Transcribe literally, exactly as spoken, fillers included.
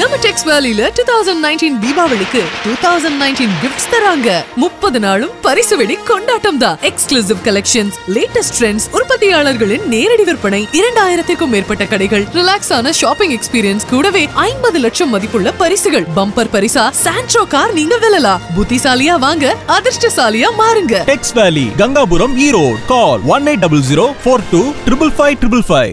நம்ம டெக்ஸ்வேலில twenty nineteen தீபாவளிக்கு twenty nineteen gifts தராங்க. முப்பது நாளும் பரிசு வெடி கொண்டாட்டம் தான். எக்ஸ்க்ளூசிவ் கலெக்ஷன்ஸ், லேட்டஸ்ட் ட்ரெண்ட்ஸ், உற்பத்தியாளர்களின் நேரடி விற்பனை, இரண்டாயிரத்துக்கும் மேற்பட்ட கடைகள், ரிலாக்ஸான ஷாப்பிங் எக்ஸ்பீரியன்ஸ் கூடவே ஐம்பது லட்சம் மதிப்புள்ள பரிசுகள், பம்பர் பரிசா, சாண்ட்ரோ கார் நீங்க வெல்லலாம். புத்திசாலியா வாங்க, அதிர்ஷ்டசாலியா மாறுங்க. டெக்ஸ்வேலி, கங்காபுரம், ஈரோடு. கால் one eight zero zero four two five five five five.